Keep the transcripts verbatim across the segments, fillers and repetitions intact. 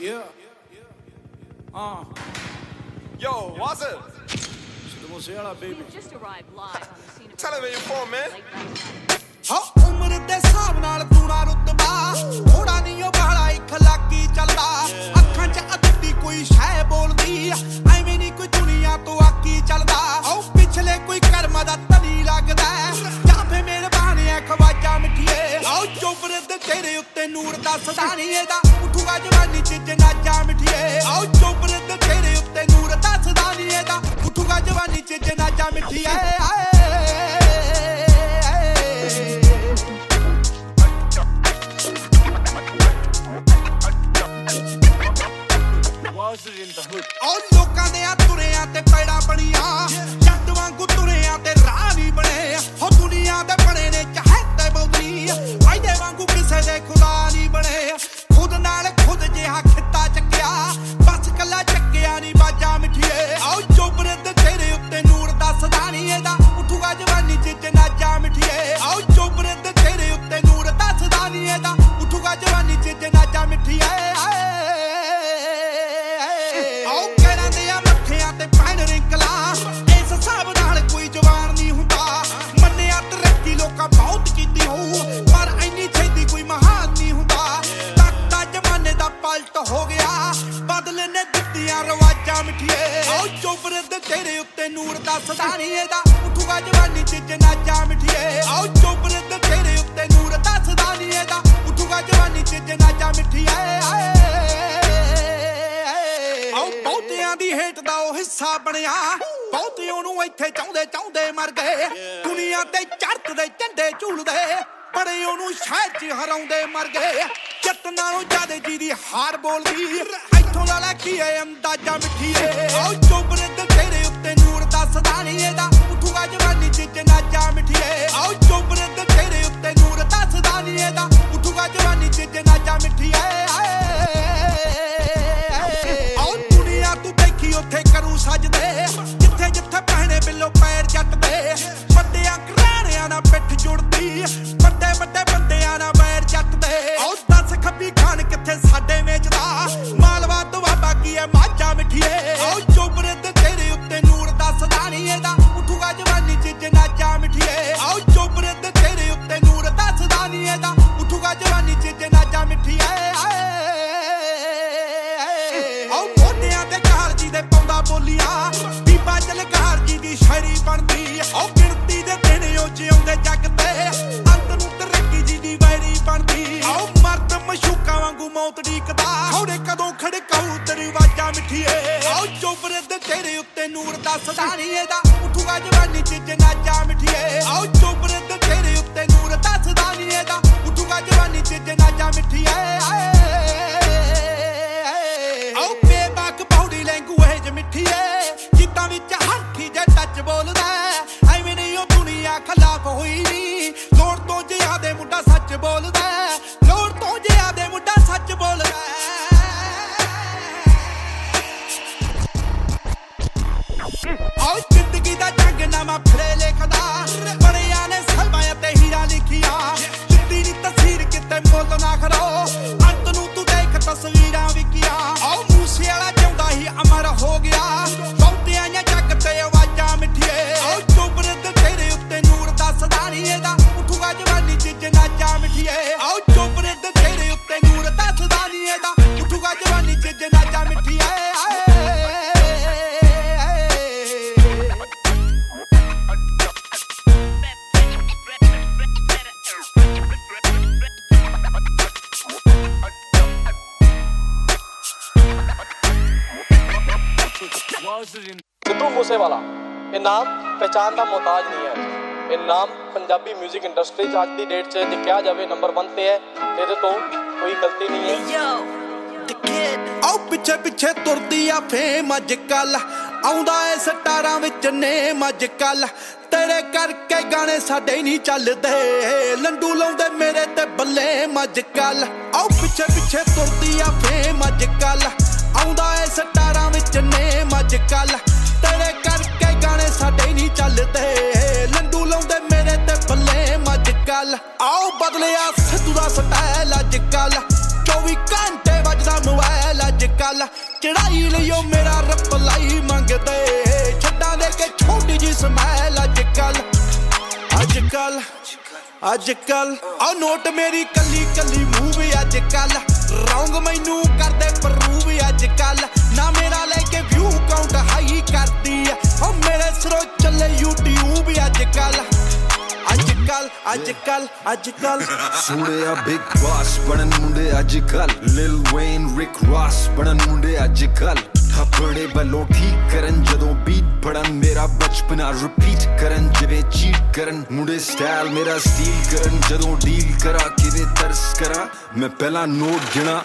Yeah. Uh. Yo, what's it? Sidhu Moosewala, baby. You just arrived live on the scene. Tell him where you're from, man. How umar de saab naal tu na rutba, thoda niyo bhala ik laki chalda. Akhan cha addi koi shay boldi, aime ni koi duniya to aki chalda. Au pichle koi karma da tani lagda, ja pe mere bahane khwaja mithiye. Au chopar de tere utte noor da sadaniye da, uthuga jawani ch janaja mithiye. Au chopar de tere utte noor da sadaniye da, uthuga jawani ch janaja mithiye. और लोका दे तुरया ते पैड़ा बनिया जट वांगू तुरया ते राह नहीं बने हो दुनिया दे बने ने चाहे ते बौदरी वायदे वांगू किसे दे खुदा नहीं बने खुद नाल खुद जिहा खिता चक्या बस कला चक्या नहीं बाजा मिठिए आओ चोपड़े ते तेरे उत्ते नूर दा सदानीए दा उठूगा जवानी च जनाजा मिठिए आओ चोपड़े ते तेरे उत्ते नूर दा सदानीए दा उठूगा जवानी च जनाजा मिठिए हो गया बदले ने दित्तियां रवाजा मिठिए आओ चोपर दे तेरे उत्ते नूर दा सदानीए दा उठूगा जवानी च जनाजा मिठिए आओ चोपर दे तेरे उत्ते नूर दा सदानीए दा उठूगा जवानी च जनाजा मिठिए आओ बहुतियां दी हेट दा ओ हिस्सा बनिया बहुतियां नूं इत्थे चाहुंदे चाहुंदे मर गए दुनिया ते चढ़त दे झंडे झूलदे बड़े ओनू शायद हराउंदे मर गए जतना ज्यादा जी दी हार बोलदी इथों लाला की है अंदाजा मिठिए आओ चोपड़े ते तेरे उत्ते नूर दा सदानीए दा उठूगा जवानी च जनाजा मिठिए आओ चोपड़े ते तेरे उत्ते नूर दा सदानीए दा उठूगा जवानी च जनाजा मिठिए आओ दुनिया तू देखी ओथे करू सजदे जिथे जिथे पहने बिलो पैर जट दे बड्डियां घराणियां ना पिठ जुड़दी बड्डे बड्डे बंदियां ना पैर जट दे आओ खबी खान किथे साडे वेचदा मालवा दुआबा की है माजा मिठिए आओ चोपड़े ते तेरे उत्ते नूर दा सदानीए दा उठूगा जवानी च जनाजा मिठिए आओ चोपड़े ते तेरे उत्ते नूर दा सदानीए दा उठूगा जवानी च जनाजा मिठिए आओ मोटियां ते कार जी दे पौंदा बोलिया बीबा जलकार जी दी शायरी बनदी आओ गिरती दे दिन ओ जिउंदे जग ते अंत नूं तरक्की जी दी वायरी बनदी आओ मशूका वांगू मौत डीकदा होरे कदों खड़काऊ तेरी वाजा मिठिए आओ चोपड़े ते तेरे उत्ते नूर दा सदानीए दा उठूगा जवानी च जनाजा मिठिए आओ चोपड़े ते तेरे उत्ते नूर दा सदानीए दा उठूगा जवानी च जनाजा मिठिए आओ बेबाक बॉडी लैंग्वेज मिठिए जिद्दां विच हाथी जे टच बोलदा ऐवें नहीं ओ दुनिया खलाफ होई नी लोड़ तो ज्यादा मुंडा सच बोलदा सिद्धू मूसेवाला ये नाम पहचान का मोहताज नहीं है। ये नाम पंजाबी म्यूजिक इंडस्ट्री आज की डेट से दिखाया जाए नंबर वन पे है। ये तो कोई गलती नहीं है। आओ पिछे पिछे तुरदी आ फेम अजकल आउंदा ऐ सटारा विच नेम अजकल तेरे करके गाने साडे नहीं चलदे लंडू लाउंदे मेरे ते बल्ले अजकल आओ पिछे पिछे तुरदी आ फेम अजकल आउंदा ऐ सटारा विच नेम अजकल तेरे करके गाने साडे नहीं चलदे लंडू लाउंदे मेरे ते बल्ले अजकल आओ बदलिया सिद्धू दा स्टाइल अजकल चौबीस घंटे वजदा मोबाइल। काला चढ़ाई लियो मेरा रब लाई मंगदे छड्डा दे के छोटी जी समैल अजकल अजकल अजकल आ नोट मेरी कली कली मूव अजकल रौंग मैनू कर दे प्रूव अजकल ना मेरा लेके व्यू काउंट हाई करती है ओ मेरे सरो चले यूट्यूब अजकल अजकल अजकल अजकल सुनिया बिग बॉस बनन मुंडे अजकल लिल वेन रिक रॉस बनन मुंडे अजकल थप्पड़े बलो ठीक करन जदों बीट पड़न मेरा बचपना रिपीट करन जिवे चीट करन मुंडे स्टाइल मेरा स्टील करन जदों डील करा किवे तरस करा मैं पहला नोट गिना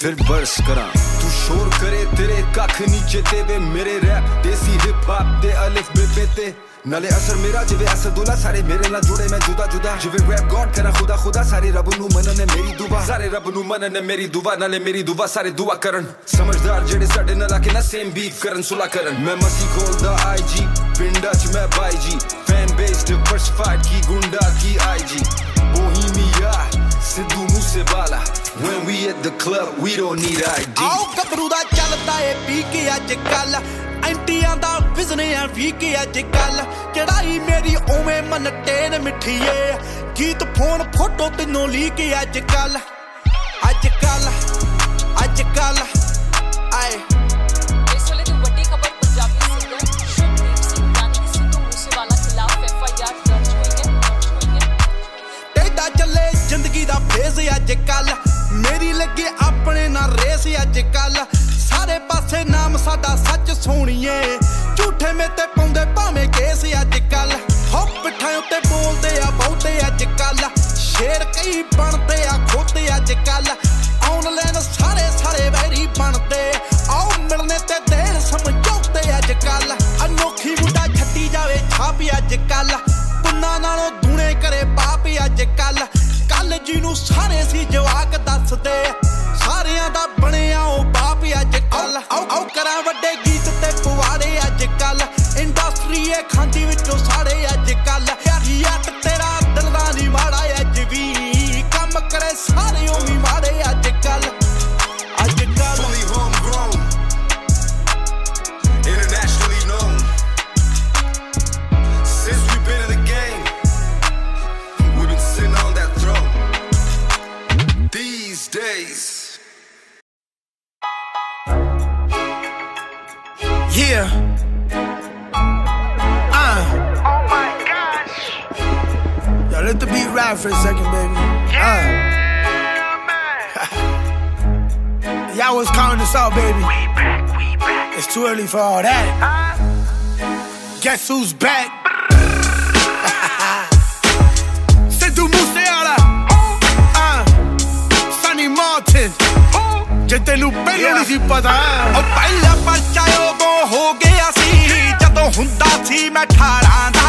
फिर बर्स करा तू शोर करे तेरे कख नीचे तेवे मेरे रैप देसी हिप हॉप दे अलिफ बेबे ते नाले असर मेरा जिवे असदुल्ला सारे मेरे ना जुड़े मैं जुदा जुदा जिवे रैप गॉड करा खुदा खुदा सारे रब नु मनने मेरी दुआ सारे रब नु मनने मेरी दुआ नाले मेरी दुआ सारे दुआ करन समझदार जेडे साडे नाल आके ना सेम बीफ करन सुला करन मैं मसी खोलदा आईजी पिंडा च मैं बाईजी फैन बेस डिवर्सिफाइड की गुंडा की IG Bohemia Sidhu Moosewala when we at the club we don't need I D आओ कबरू दा चलता है पी के अजकल एंटियां दा बिजने है वी के अजकल चढ़ाई मेरी ओवे मन टेन मिठिए गीत फोन फोटो तीनों ली के अजकल अजकल अजकल आए इस वाले तो बड़ी खबर पंजाबी सिंगर शुभदीप सिंह यानी सिद्धू मूसेवाला खिलाफ एफ आई आर दर्ज हुई है दर्ज हुई है तेदा चले जिंदगी दा फेज अजकल मेरी लगे अपने ना रेस अजकल सारे पासे नाम साडा सच सोनिए झूठे में ते पाउंदे भावे केस अजकल हो पिठां उते बोलदे आ बहुते अजकल शेर कई बनते आ खोते अजकल ऑनलाइन सारे सारे वैरी बनते आओ मिलने ते देर समझौते अजकल अनोखी मुंडा छट्टी जावे छापी अजकल पुन्ना नालों धूने करे बाप अजकल कल जी नू सारे सी जवाक दस दे सारिया दा बनिया ओ बाप अजकल आओ करा वड्डे गीत ते पुवाड़े अजकल इंडस्ट्री ए खांदी विचों सारे अजकल यार तेरा दिल दा नी माड़ा अज भी काम करे सारे ओ वी माड़े अजकल अजकल days yeah uh oh my gosh y'all let the beat ride for a second baby yeah, uh y'all was calling us out baby we back we back it's too early for all that huh? Guess who's back तेनू पहले सी पता पहला पर्चा वो हो गया जदों हुंदा सी मैं ठारां दा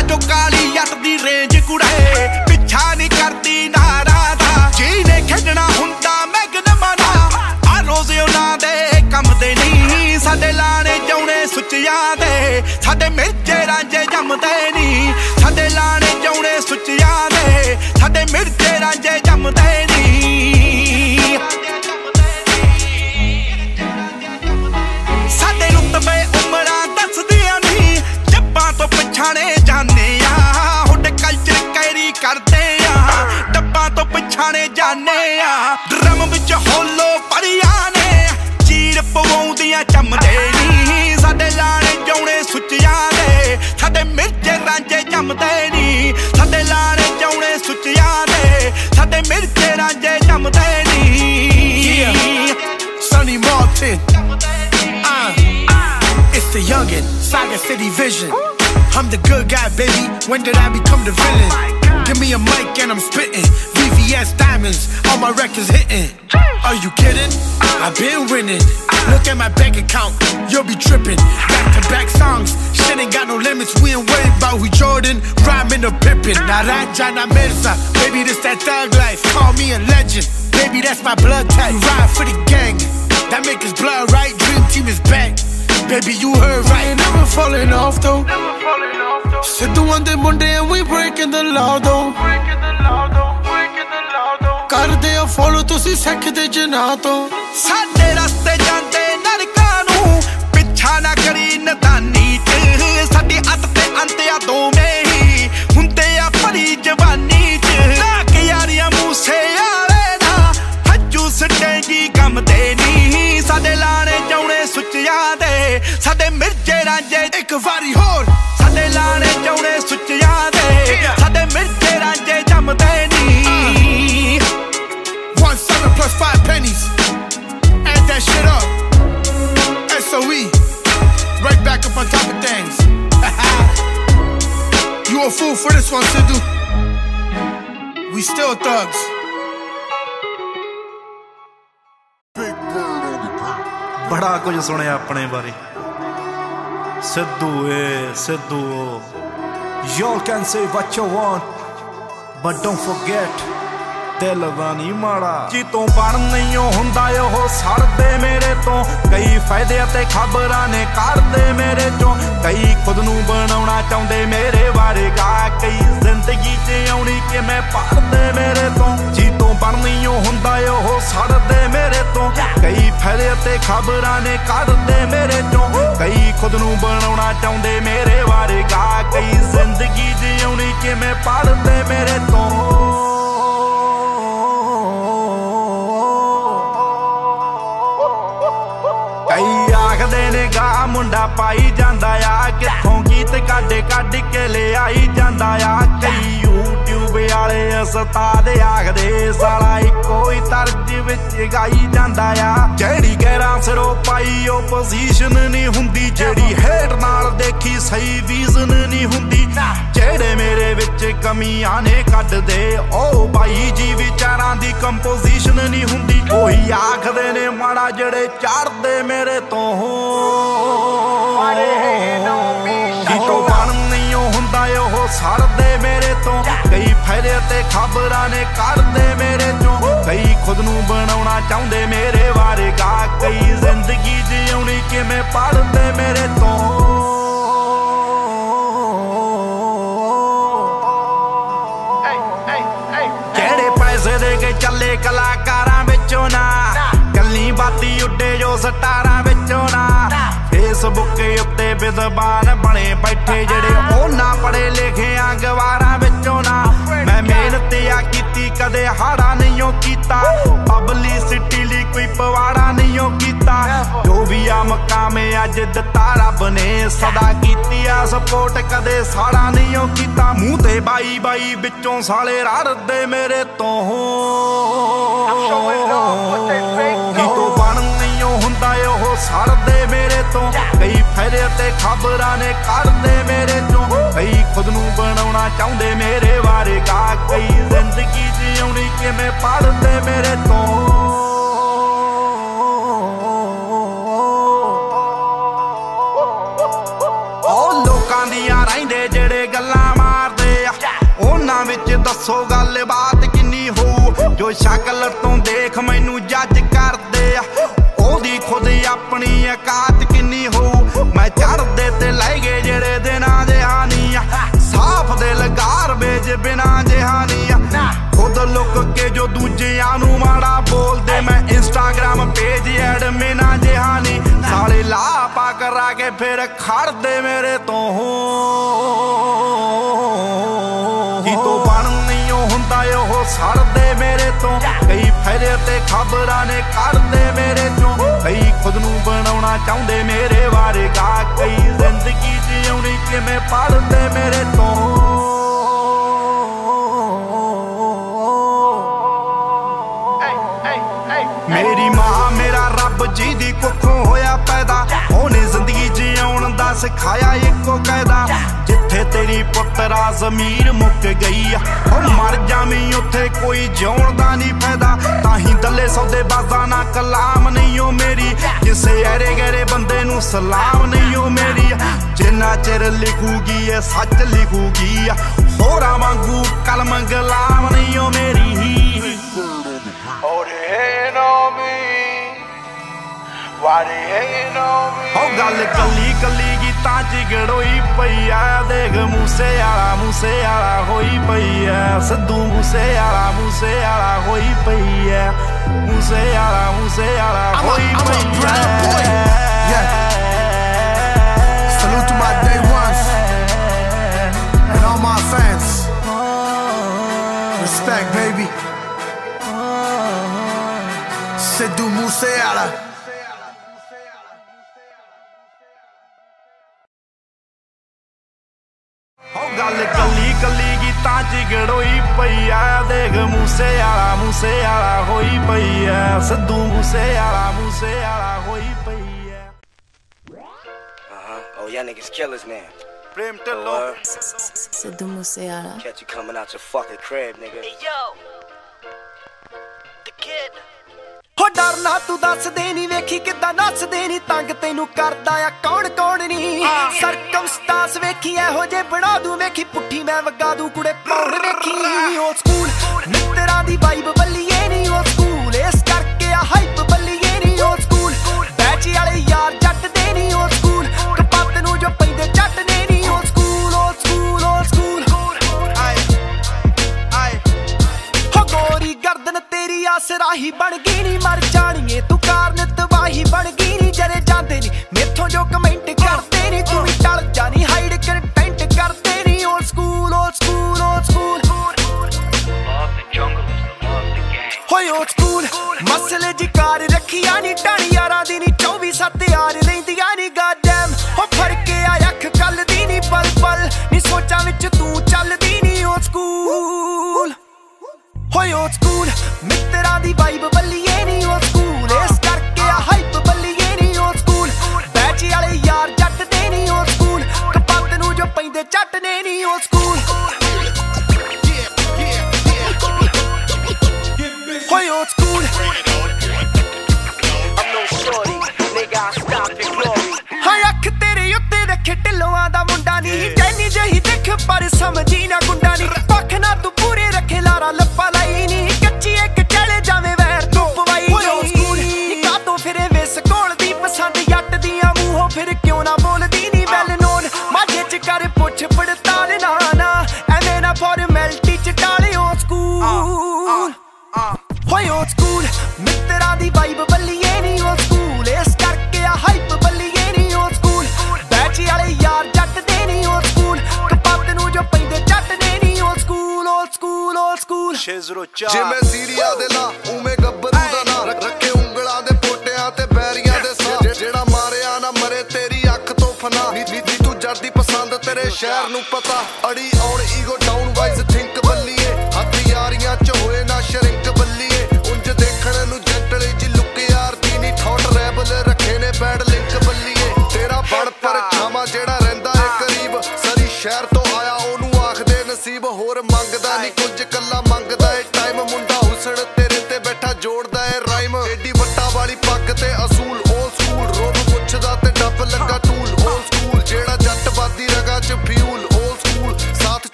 अजो काली यट दी रेंज कुड़े पिछा नहीं करती नारा दा जीने खेडना हुंदा मैगनम ना आ रोज़ उन्हां दे कम दे नहीं साडे लाने जाउने सुचिया दे साडे मिर्जे रांझे जमदे नहीं साडे लाने जाउने सुचिया दे साडे मिर्जे रांझे जमदे नहीं Sonny Martin, uh, it's the youngin, Saga City Vision. I'm the good guy, baby. When did I become the villain? Give me a mic and I'm spittin'. V V S diamonds, all my records hittin'. Are you kiddin'? I've been winning. Look at my bank account, you'll be trippin'. Back to back songs, shit ain't got no limits. We ain't worried about who Jordan, rhyming or pippin'. Naraja na Mirza, baby this that thug life. Call me a legend, baby that's my blood type. You ride for the gang, that make us blood right. Dream team is back. Baby, you heard right. I ain't never falling off though. Never falling off though. Sidhu on the Monday and we breaking the law though. Breaking the law though. Breaking the law though. Kar de a follow, tusi sakde jana to. Saade raste आवेगी कम ते नहीं साडे लाने चौने सुचिया दे साडे मिर्जे रांझे एक वारी होर साडे लाने चौने सुचिया दे साडे मिर्जे रांझे जम ते नहीं one seven plus five pennies add that shit up S O E right back up on top of things you a fool for this one Sidhu we still thugs बड़ा कुछ सुने अपने बारे सिद्धू ए Sidhu you can say what you want but don't forget दिल वानी माड़ा जी तो बन नहीं होंदा यो सड़ दे मेरे तो कई फायदे ते खबरां ने कर दे मेरे चो कई खुद नू बनाउणा चाहुंदे मेरे बारे गा कई जिंदगी च आउणी कि मैं पढ़ दे मेरे तो जी तो बन नहीं होंदा यो सड़ दे मेरे तो कई फायदे ते खबरां ने कर दे मेरे चो कई खुद नू बनाउणा चाहुंदे मेरे बारे गा कई जिंदगी च आउणी कि मैं पढ़ दे मेरे तो कई आखदे ने गा मुंडा पाई जांदा आ कित्थों गीत काढे काढ के ले आई जांदा आ कई यूट्यूब वाले उस्ताद आखदे साला इक्को ही तर्ज विच गाई जांदा आ जेहड़ी गैरा सिरों पाई ओ पोजीशन नहीं हुंदी जेहड़ी हेड नाल देखी सही वीजन नहीं हुंदी जेहड़े मेरे विच कमियां ने कढ दे ओ भाई जी विचारां दी कंपोजीशन नहीं हुंदी ओही आखदे ने माड़ा जड़े चढ़दे मेरे तो तो बन नहीं होंदा यो सड़ दे मेरे तो कई फायदे ते खबरां ने कर दे मेरे चो कई खुद नू बनाउणा चाहुंदे मेरे बारे गा कई जिंदगी जीउणी किवें पढ़ दे मेरे तो किहड़े पैसे दे के चले कलाकारां विचों ना गल्ली बाती उड्डे जो सटारां विचों ना फेसबुक उत्ते बेज़बान बने बैठे जड़े ओना पढ़े लिखे गवारां विचों ना मैं मेहनत आ कीती कदे हाड़ा नहीं कीता पब्लिसिटी ली कोई पवाड़ा नहीं कीता जो भी आ मकामे अज दिता रब ने सदा कीती आ सपोर्ट कदे साड़ा नहीं कीता मूंह ते बाई बाई विचों साले रड़दे मेरे तो सड़ दे मेरे तो कई फायदे ते खबरां ने कर दे मेरे चो कई खुद नू बनाउणा चाहुंदे मेरे बारे गा कई जिंदगी जीउणी किवें पढ़ दे मेरे तो ओ लोकां दियां रहिंदे जेहड़े गल्लां मारदे ओहनां विच दसो गल बात किन्नी होऊ जो शकल तों देख मैनू जज करदे ओदी खुद अपनी औकात किन्नी हो मैं चढ़दे ते लै गए जेहड़े दिना जहानियां साफ दिल गारबेज बिना जहानियां खुद लुक के जो दूजियां नू माड़ा बोलदे मैं इंस्टाग्राम पेज एडमिना जहानी साले लापा करा के फिर खड़दे मेरे तो तो बन नहीं होंदा यो सड़ दे मेरे तो कई फायदे ते खबरां ने कर दे मेरे तो कई खुद नू बनाउणा चाहुंदे मेरे बारे गा कई जिंदगी जीउणी किवें पढ़ दे मेरे तो मेरी मां मेरा रब जी दी कुखों होया पैदा ओहने जिंदगी जीउण दा सिखाया इक्को कायदा जिथे तेरी पुत्तरा ज़मीर मुक गई और मर जावीं उत्थे कोई जिउण दा नहीं फायदा ताहीं दले सौदेबाज़ां ना कलाम नहीं ओ मेरी किसे ऐरे गैरे बंदे नू सलाम नहीं ओ मेरी जिन्ना चिर लिखूगी ए सच लिखूगी होरां वांगू कलम गुलाम नहीं ओ मेरी ओ गल कली कली गीतां च गड़ोई पई आ देख मूसेवाला मूसेवाला होई पई आ सिद्धू मूसेवाला मूसेवाला होई पई आ मूसेवाला मूसेवाला होई पई आ salute to my day ones and all my fans respect baby Sidhu Sidhu Moosewala. गल कली कली गीतां झगड़ोई पई आ, देख मूसेवाला मूसेवाला होई पई आ, सिद्धू मूसेवाला मूसेवाला होई पई आ। Uh-huh. Oh, yeah, niggas kill his name. Prem Tello. Sidhu Moosewala. Catch you coming out your fucking crib, nigga. Hey, yo. The kid. हो डर ना तू दस देनी, वेखी किदा नस देनी, तंग तेनू करदा आ कौन कौन नी। सरकमस्टांस वेखी एहो जे बना दूं, वेखी पुट्ठी मैं वगा दूं कुड़े पौड़ वेखी। ओल्ड स्कूल मित्तरां दी वाइब बल्लिए नी, ओल्ड स्कूल इस करके आ हाइप बल्लिए नी। ओल्ड स्कूल बैच वाले यार जट दे नी, ओल्ड स्कूल कपत नू जो पैंदे जट ने नी। Old school old school old school आए आए हो गोरी गर्दन तेरी आसराही बन गई नी। तू कारण तबाही बन गई नी, जरे जाते नी मेथों जो कमेंट करते नी, तू भी टल जानी हाइड कर पेंट करते नी। Old school old school old school होय ओल्ड स्कूल मसले जी कार रखिया नी, ढाणी यारा दी नी चौबी सत यार रहिंदिया नी। गॉड डैम हो फड़के आ अख कल दी नी, पल पल नी सोचां विच तू चलदी नी। ओल्ड स्कूल होय ओल्ड स्कूल मित्तरां दी वाइब बल्लिए नी, old school old school I'm no sorry nigga I stop the glory hai akh tere utte rakhe ढिलोआं दा मुंडा नी, टैनी जही दिख पर समझी ना गुंडा नी। पख ना तू पूरे रखे लारा लप्पा लाई नी, कच्ची एक चले जावे वैर तू पवाई नी। old school निका तो फिरे वे स्कूल दी पसंद जट दियां मूंहों फिर क्यों ना बोलदी नी। वेल नोन माझे च कर पुछ पड़ताल ना ना एवें ना फॉर्मेलिटी च टाले। old school होय ओल्ड स्कूल मित्तरां दी वाइब बल्लिए नी, ओल्ड स्कूल इस करके आ हाइप बल्लिए नी। ओल्ड स्कूल बैच वाले यार जट दे नी, ओल्ड स्कूल कपत नू जो पैंदे जट ने नी। Old school old school old school छे सौ चार जे मैं सीरिया दे ला उमे गब्बरू दा ना रखे उंगलां दे पोटियां ते बैरियां दे सा। जेड़ा मारिया ना मरे तेरी अख तो फना नी, तू जड़दी पसंद तेरे शहर नू पता। अड़ी on ego down wise think बल्लिए हथ यारियां च होए ना शरिंक बल्लिए।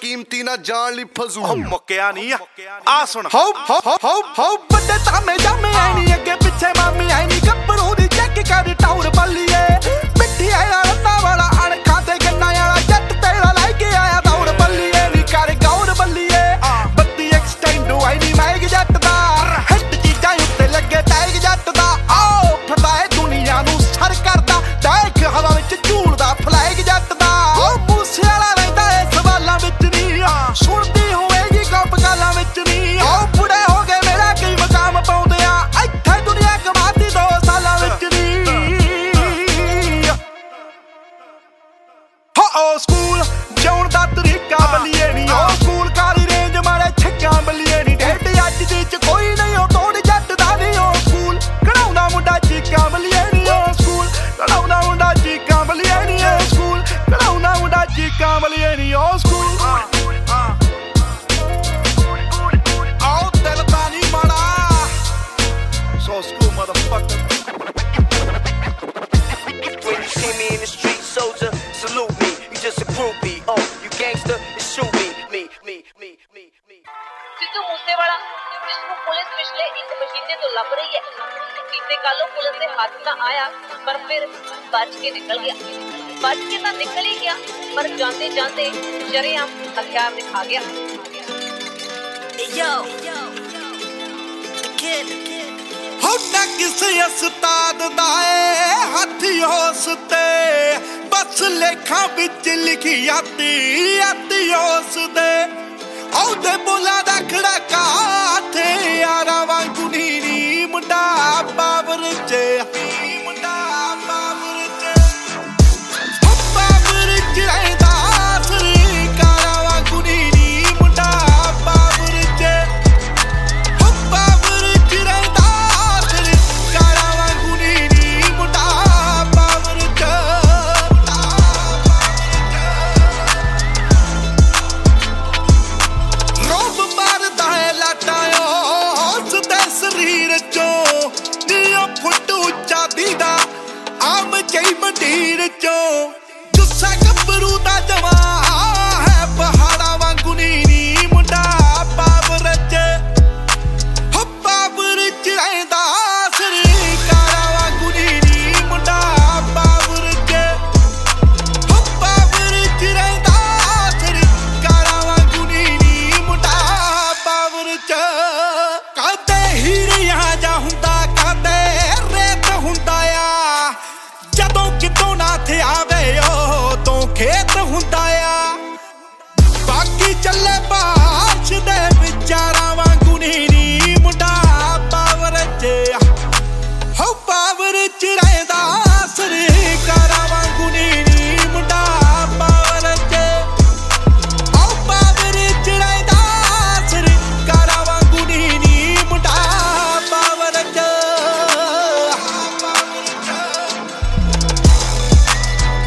कीमती ना जान ली फजूल मुक्या नहीं आ सुन हाउ हाउ हाउ हाउ बड्डे तामे जामे आई नहीं अगे पीछे मामी आई नहीं। गब्बरू दी चेक कर टाउर बल्लिए मिट्टी आया रत्ता वाला अणखा ते गन्ना वाला जट तेरा लाके आया टाउर बल्लिए नी। कर गौर बल्लिए बत्ती एक्सटेंड आई नहीं माइक जट दा हट चीजा उत्ते लगे टाइग जट दा। आओ फटाए दुनिया नु सर करदा देख हवा विच झूलदा फ्लैग जट दा। ओ मूसेवाला रहंदा ए सवालां विच सुनती होगी गप गाला विच नी। बुढ़े हो गए मेरा कई मकाम पाउंदे आ इत्थे दुनिया कमाती दो सालां विच नी। हो ओल्ड स्कूल जाउण दा तरीका बल्लिए नी, ओल्ड स्कूल काली रेंज मारे छक्का बल्लिए नी। ढेड अज दी च कोई नहीं हो तोड़ जट दा नी, ओल्ड स्कूल कढ़ाउंदा मुंडा चीका बल्लिए नी। ओल्ड स्कूल कढ़ाउंदा मुंडा चीका बल्लिए नी, ओल्ड स्कूल कढ़ाउंदा मुंडा चीका बल्लिए नी। ओल्ड स्कूल सिद्धू मूसेवाला जिसको पुलिस पिछले एक महीने तो लग रही है, बीते कालों पुलिस के हाथ ना आया पर फिर बच के निकल गया। बच के तो निकल ही गया पर जाते जाते शरेआम हथियार दिखा गया। किस अस्ताद दाए हाथी होसते बस लेखा बिच लिखी आती आती होसते औदे बोला रखड़ा का थे यारा वांगू नी मुंडा। चले बाहर दे बेचारा वांगू नी मुंडा पावर चे हो पावर च रहदा असरी करा वांगू नी मुंडा पावर चे हो पावर च रहदा असरी करा वांगू नी मुंडा पावर चे पावर चे मुंडा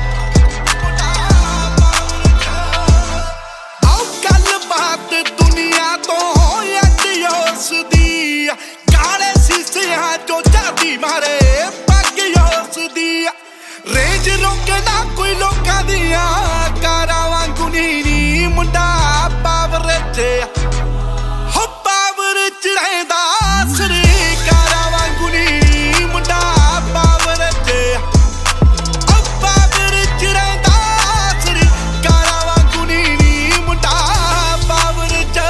पावर चे दुनिया तो गाड़े शीशे जो जाती मारे रेज रोके ना कोई लोका दिया कारा वांगू नी मुंडा पावर चे हो पावर च रहदा असरी कारा वांगू नी मुंडा पावर चे हो पावर च रहदा असरी कारा वांगू नी मुंडा पावर चे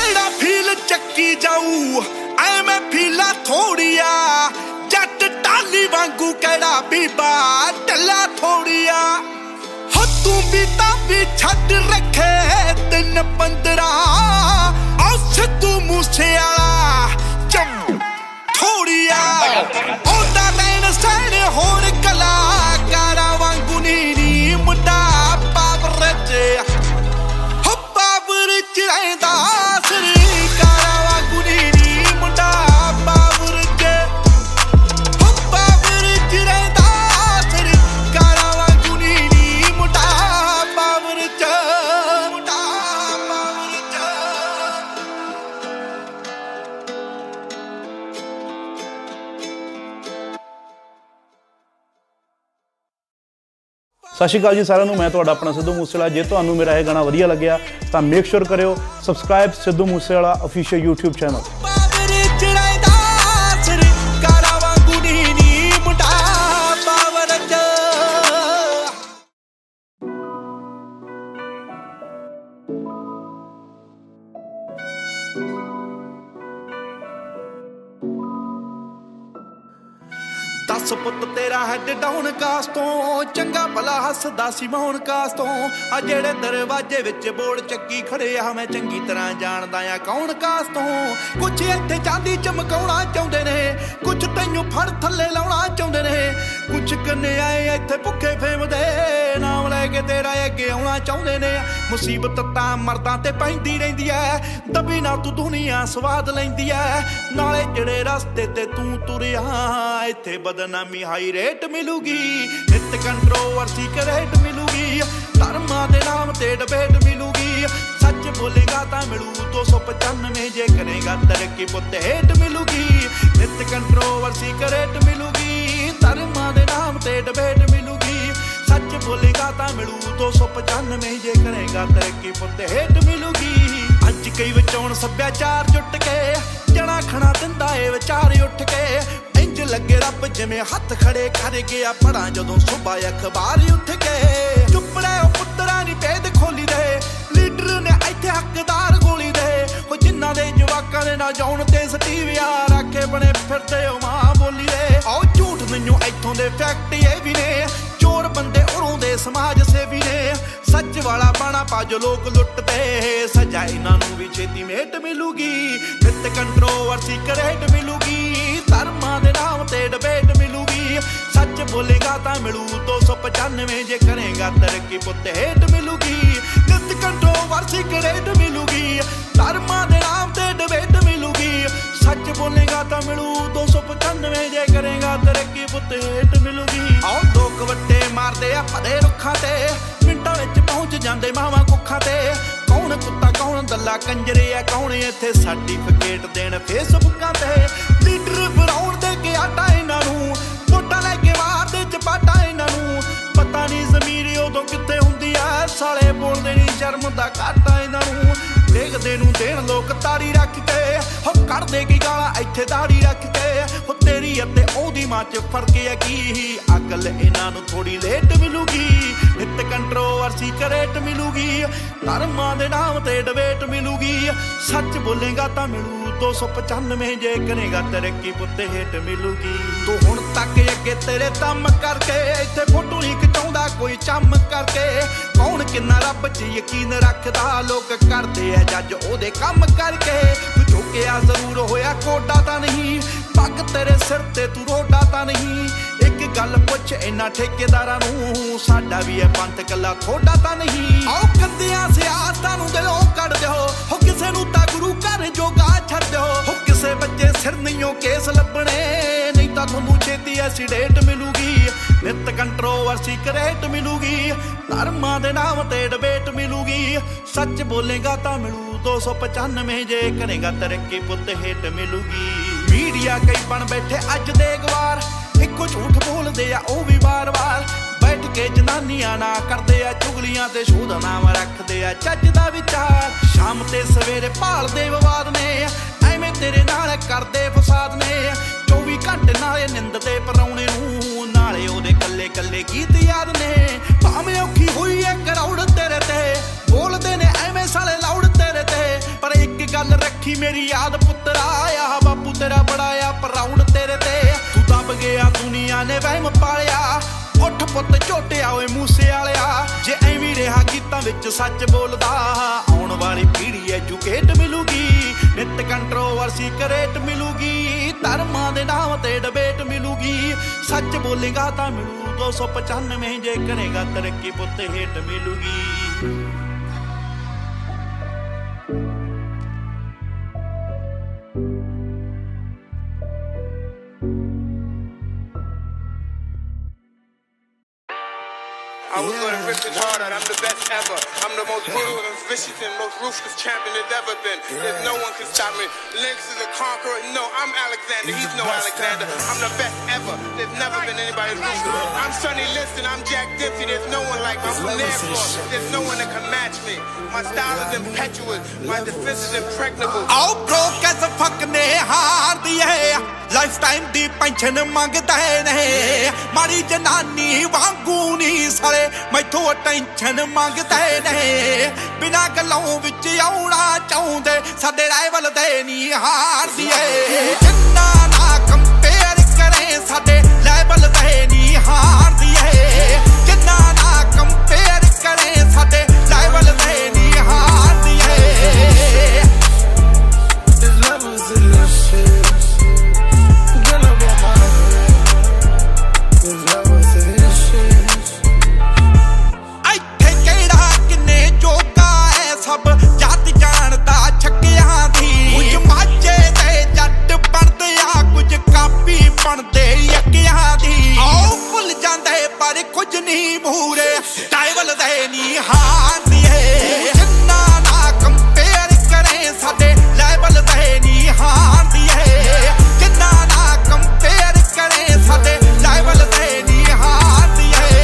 केड़ा फील चक्की जाऊ ऐ मैं फीला थोड़िया जट टाली वांगू केड़ा बीबा टला थोड़िया हो तू भी तावी छट रखे दिन पंद्रह और सिद्धू मूसेवाला चम थोड़िया ओदा नैन सैन होर कलाकारा वांगू नी मुंडा पावर चे हो पावर च रहदा असरी कारा वांगू नी मुंडा पावर चे हो पावर च रहदा असरी कारा वांगू नी मुंडा पावर चे मुंडा पावर चे सत श्री अकाल जी सारिਆਂ ਨੂੰ मैं तो अपना सिद्धू मूसेवाला जे ਤੁਹਾਨੂੰ मेरा यह गाना ਵਧੀਆ ਲੱਗਿਆ ਤਾਂ मेक श्योर करो subscribe Sidhu Moosewala official YouTube channel. Power च रहदा असरी कारा वांगू नी मुंडा पावर चे। दस पुत तेरा हेड डाउन कास्ट तो चंगा भला हसदा सी मौन कास्ट तो आ जेड़े दरवाजे विच बोर्ड चक्की खड़े आ मैं चंगी तरह जानदा आ कौन कास्ट तो कुछ इत्थे चांदी चमकाउणा चाहुंदे ने कुछ तैनू फड़ थल्ले लाउणा चाहुंदे ने कुछ कन्ने आए इत्थे भुखे फेमदे नाम लैके तेरा अगे आउणा चाहुंदे ने मुसीबत तां मर्दां ते पैंदी रहिंदी ऐ दबी ना तू दुनिया स्वाद लैंदी ऐ नाले जेड़े रस्ते ते तू तुरिया इत्थे बदनामी हाई रेट मिलूगी नित कंट्रोवर्सी करेट मिलूगी धर्मा के नाम से डिबेट मिलूगी सच बोलेगा ता मिलू दो सौ पचानवे जे करेगा तरक्की पुत हेट मिलूगी नित कंट्रोवर्सी करेट मिलूगी धर्मा के नाम से डिबेट मिलूगी सच बोलेगा ता मिलू दो सौ पचानवे जे करेगा तरक्की पुत हेट मिलूगी अज कई विचोण सभ्याचार जुट के जना खना दिंदा ए विचार उठ के लगे रब जिमें हाथ खड़े कर गया पढ़ा जदों सुबह अखबार उठ के चुप रहो पुत्रा नी पेद खोली दे लीडर ने इत्थे हकदार गोली दे ओ जिन्ना दे जवाकां ने ना जाउण ते स्टीव यार आखे बने फिरदे ओ मां बोली दे आओ झूठ मैनू इत्थों दे फैक्ट ए वी ने चोर बंदे उरों दे समाज सेवी ने सच वाला पाना पाजो लोग लुटते सजा इन्हां भी छेती मेट मिलूगी विद कंट्रोवर्सी करेट मिलूगी धर्मां दे नाम ते डिबेट मिलूगी सच बोलेगा तां मिलू दो सौ पचानवे जे करेगा तरक्की पुत हेट मिलूगी विद कंट्रोवर्सी करेट मिलूगी धर्मां दे नाम ते डिबेट मिलूगी सच बोलेगा तां मिलू दो सौ पचानवे जे करेगा तरक्की पुत हेट मिलूगी आओ दो कवट्टे मारदे आ परे रुखां ते मिंटां विच पहुंच जांदे मावां कुखां ते कौन कुत्ता कौन दल्ला कंजरे आ कौन इत्थे सर्टिफिकेट देण फेसबुकां ते लीडर बनाउण दे के आटा इन्हां नूं वोटां लै के मारदे चपाटा इन्हां नूं पता नहीं ज़मीर उदों कित्थे हुंदी आ साले बोलदे नहीं शर्म दा घाटा इन्हां नूं देखदे नूं देण लोक तारी रख के हो कढदे की गालां इत्थे दाड़ी रख के हो तेरी अते ओदी मां च फर्क है की अकल इन्हां नूं थोड़ी लेट मिलूगी हित कंट्रोवर्सी करेट मिलूगी धर्मां दे नाम ते डिबेट मिलूगी सच बोलेगा तां मिलू दो सौ पचानवे जे करेगा तरक्की पुत हेट मिलूगी तू हुण तक अगे तेरे दम करके इत्थे फोटो ही खिचाउंदा कोई चम करके कौन किन्ना रब च यकीन रखदा लोक करदे आ जज ओहदे कम करके तू झोकिया जरूर होया कोडा तां नहीं पग तेरे सिर ते तू रोडा तां नहीं एक गल पुछ इन्हां ठेकेदारां नूं साडा भी है पंथ कला थोड़ा तां नहीं आओ कंदियां सियासतां नूं गलो कढ दिओ हो किसे नूं तां गुरू घर जोगा छड्ड दिओ हो किसे बच्चे सिर नहींओ केस लभणे नहीं तां तुहानूं छेती ऐसी डेट मिलूगी नित कंट्रोवर्सी करेट मिलूगी धर्मां दे नाम ते डिबेट मिलूगी सच बोलेगा तां मिलू दो सौ पचानवे जे करेगा तरक्की पुत हेट मिलूगी मीडिया कई बन बैठे अज दे गवार इक्को झूठ बोलदे आ ओ भी बार बार बैठ के जनानियां ना करदे आ चुगलियां ते शोध नाम रखदे आ जज दा विचार शाम ते सवेरे पालदे विवाद ने ऐवें तेरे नाल करदे फसाद ने चौबी घंटे नाले निंददे पराउने नूं नाले ओहदे कल्ले कल्ले गीत याद ने भावें औखी होई ऐ करौड़ तेरे ते बोलदे ने ऐवें साले लाउड तेरे ते पर इक गल रखी मेरी याद पुत्तरा आ बापू तेरा बड़ा आ पराउण तेरे ते गया दुनिया ने वहम पालिया उठ पुत झोटिया ओए मूसेवालिया जे ऐवी रहा गीतां विच सच बोलदा आउण वाली पीढ़ी एजुकेट मिलूगी नित कंट्रोवर्सी करेट मिलूगी धर्मां दे नाम ते डिबेट मिलूगी सच बोलेगा तां मिलू दो सौ पचानवे जे करेगा तरक्की पुत हेट मिलूगी। I was going Richard Harder, I'm the best ever. I'm the most brutal and vicious and most ruthless champion that's ever been. There's no one can stop me. Lynx is a conqueror. No, I'm Alexander. He's no Alexander. I'm the best ever. There's never been anybody ruthless. I'm Sonny Liston. I'm Jack Dempsey. There's no one like me. I'm from Nairport. There's no one that can match me. My style is impetuous. My defense is impregnable. Oh, bro, kaise fuck ne haar diya. Lifetime di pension mangda hai nahi. Mari janani waangu ni sare. मैथों attention मांगते नहीं बिना गलों विच आउणा चाहुंदे साडे rival दे नहीं हार दिए जिन्ना ना compare करें साडे लेवल दे नहीं हार दिए जिन्ना ना कंपेयर करें साडे लेवल दे नहीं हार दिए There's levels in this shit gonna be hard There's levels in this shit सब जात जानता छक्किया दी कुछ माचे ते जट पढ़दे आ कुछ कापी पढ़दे यकिया दी आओ भुल जांदे पर कुछ नहीं भूरे टाइवल दे नी हार दिए जिन्ना ना कंपेयर करें साडे लेवल दे नी हार दिए जिन्ना ना कंपेयर करें साडे लेवल दे नी हार दिए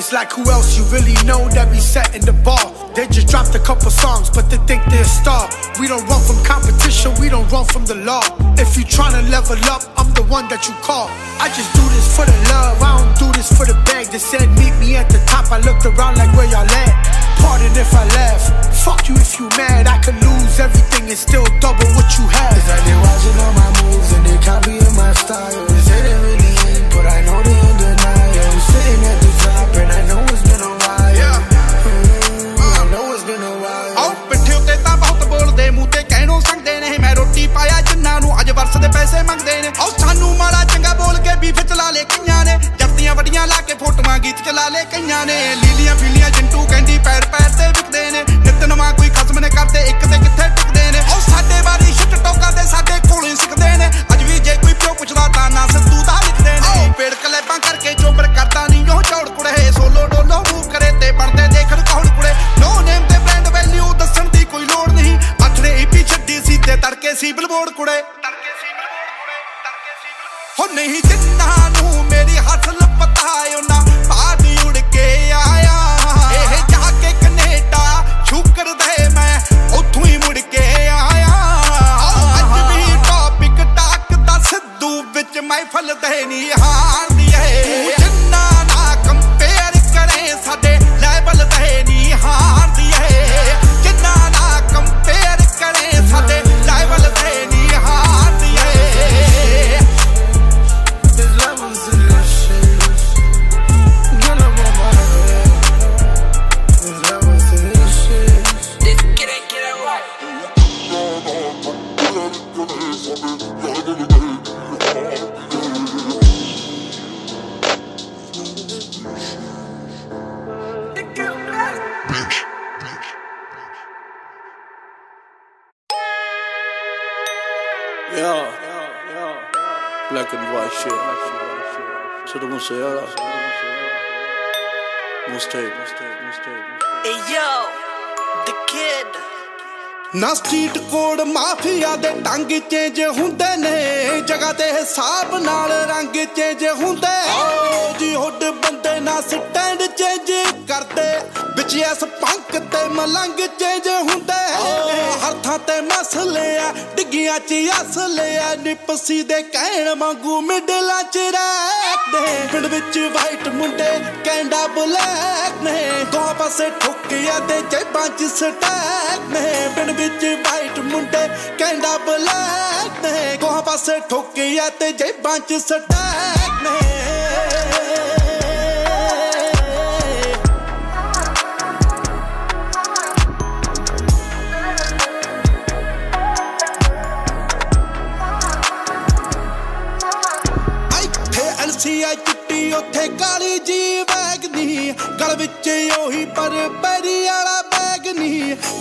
It's like who else you really know that be setting the bar They just dropped a couple songs but they think they're a star We don't run from competition, we don't run from the law If you tryna level up, I'm the one that you call. I just do this for the love, I don't do this for the bag. They said meet me at the top, I looked around like where y'all at. Pardon if I laugh, fuck you if you mad. I could lose everything and still double what you have. It's like they watching all my moves and they copying my style. They say they really ain't, but I know they in denial. Sitting at the top and I know it's been a while. Yeah. Mm, I know it's been a while. Out bithe utte ta bahut bolde muh te kehno sangde ne main roti paaya jinna nu ajj varse de paise mangde ne. Au sanu mala changa bol ke beef chla le kaiyan ne. Jaftiyan vadiyan la ke photoan geet chla le kaiyan ne. Liliyan filiyan jintu kendi pair pair te vikde ne. Nit nawa koi khasm ne karde ik te kithe tikde ne. Au sade wari shit toka de sade kolon sikde ne. Ajj vi je koi pyo puchda ta na Sidhu da likde ne. Au ped kaleban karke jobar karta nahi ho chaude kude solo dolo move kare te bande dekhan kaun kude. No name te brand value dassan di koi lod nahi. Athre epi chaddi si te tarke si billboard kude. Tarke si billboard kude. Tarke si billboard. Ho nahi jinna nu meri hustle pata yo na baad ud ke aaya. Eh ja ke Canada shukar de main uthu hi mud ke aaya. Aaj bhi topic talk da Sidhu vich mai phal de ni haar di hai. Sidhu Moosewala, mistake, mistake, mistake. Hey yo, the kid. Na street code mafia de tang change hunde ne, jagah de hisab naal rang change hunde. Oh ji hood bande na stand change karde, vich ass punk te malang change hunde. Har tha te masle a, diggiyan ch asle a, nip seedhe kahn mangu middle ch re. पिंड विच white मुंडे कैंडा black ने दो पासे ठुकिया दे जेबां च stack ने पिंड विच white मुंडे कैंडा black ने दो पासे ठुकिया दे जेबां च स्टैक ने काली जी वैगनी गल विच ओही पर पैरी वाला बैगनी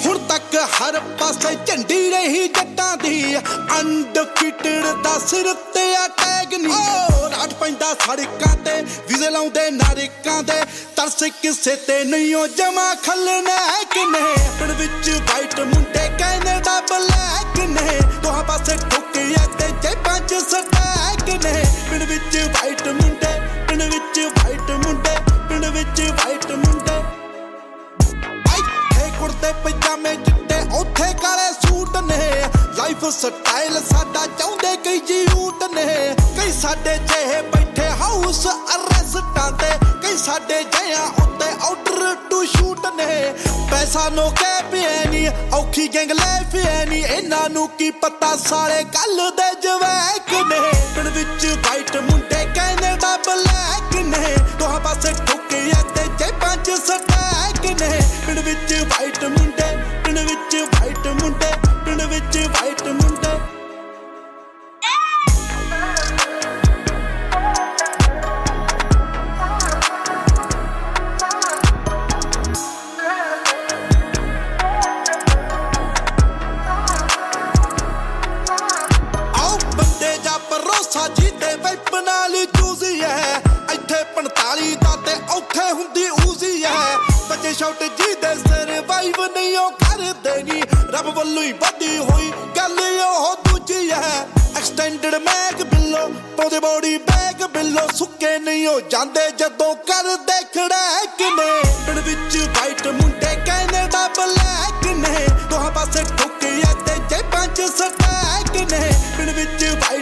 हुण तक हर पासे झंडी रही जट्टां दी अनडिफिटेड दा सिर ते टैगनी ओ राट पैंदा सड़कां ते विजे लाउंदे नारिकां दे तरस किसे ते नहीं ओ जमा खलनैक ने पिंड विच वाइट मुंडे कैनेडा ब्लैक ने दोहां पासे ठोकिया ते जेबां च स्टैक ने पिंड विच वाइट मुंडे पिंड विच वाइट मुंडे पिंड विच वाइट मुंडे इत्थे कुर्ते पजामे चिट्टे उत्थे काले सूट ने लाइफ स्टाइल सादा चाहुंदे कई जी ऊट ने कई साडे जेहे बैठे हाउस अरेस्टां ते कई साडे जेहा उत्ते आउटर टू शूट ने पैसा नो के पिएनी औखी गैंग लाइफ एनी इन्हां नू की पता सारे कल दे जवैक ने पिंड विच वाइट मुंडे कैनेडा ब्लैक ने दोहां पासे ठोकिया ते जेबां च स्टैक ने पिंड विच वाइट मुंडे पिंड विच वाइट मुंडे पिंड विच वाइट मुंडे Bye।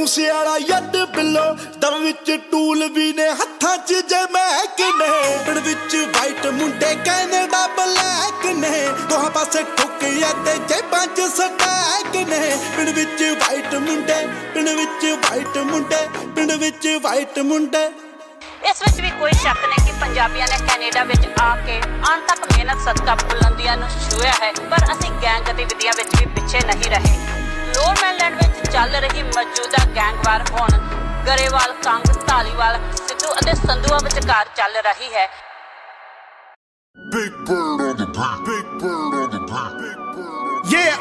मूसेवाला यद बिलो दम विच टूल भी ने हथा च जे महक ने पिंड विच वाइट मुंडे कैनेडा ब्लैक ने दोहा पासे ठोकिया ते जेबां च स्टैक ने पिंड विच वाइट मुंडे पिंड विच वाइट मुंडे पिंड विच वाइट मुंडे। इस विच भी कोई शक नहीं कि पंजाबियां ने कैनेडा विच आके अंत तक मेहनत सदका बुलंदियां नू छूया है, पर असीं गैंग गतिविधियां विच भी पिछे नहीं रहे। लोअर मैनलैंड विच चल रही मौजूदा गैंगवार हुण गरेवाल, कंग, धालीवाल, सिद्धू अते संधूआ विचकार चल रही है। Big bird on the top, big bird on the top, yeah,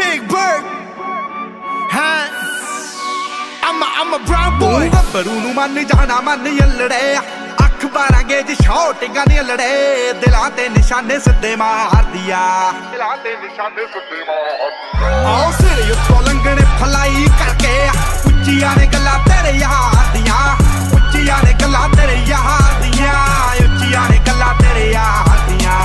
big bird, huh? I'm a, I'm a brown boy. बरू नू मन जाना मन यलड़े अख बारां गेज शॉटिंगां दी लड़े दिलां ते निशाने सिद्धे मार दिया दिलां ते निशाने सिद्धे मार आओ सिर उत्तों लंघने फलाई करके उच्चियां ने गल्लां तेरे यार दियां उच्चियां ने गल्लां तेरे यार दियां उच्चियां ने गल्लां तेरे यार दियां।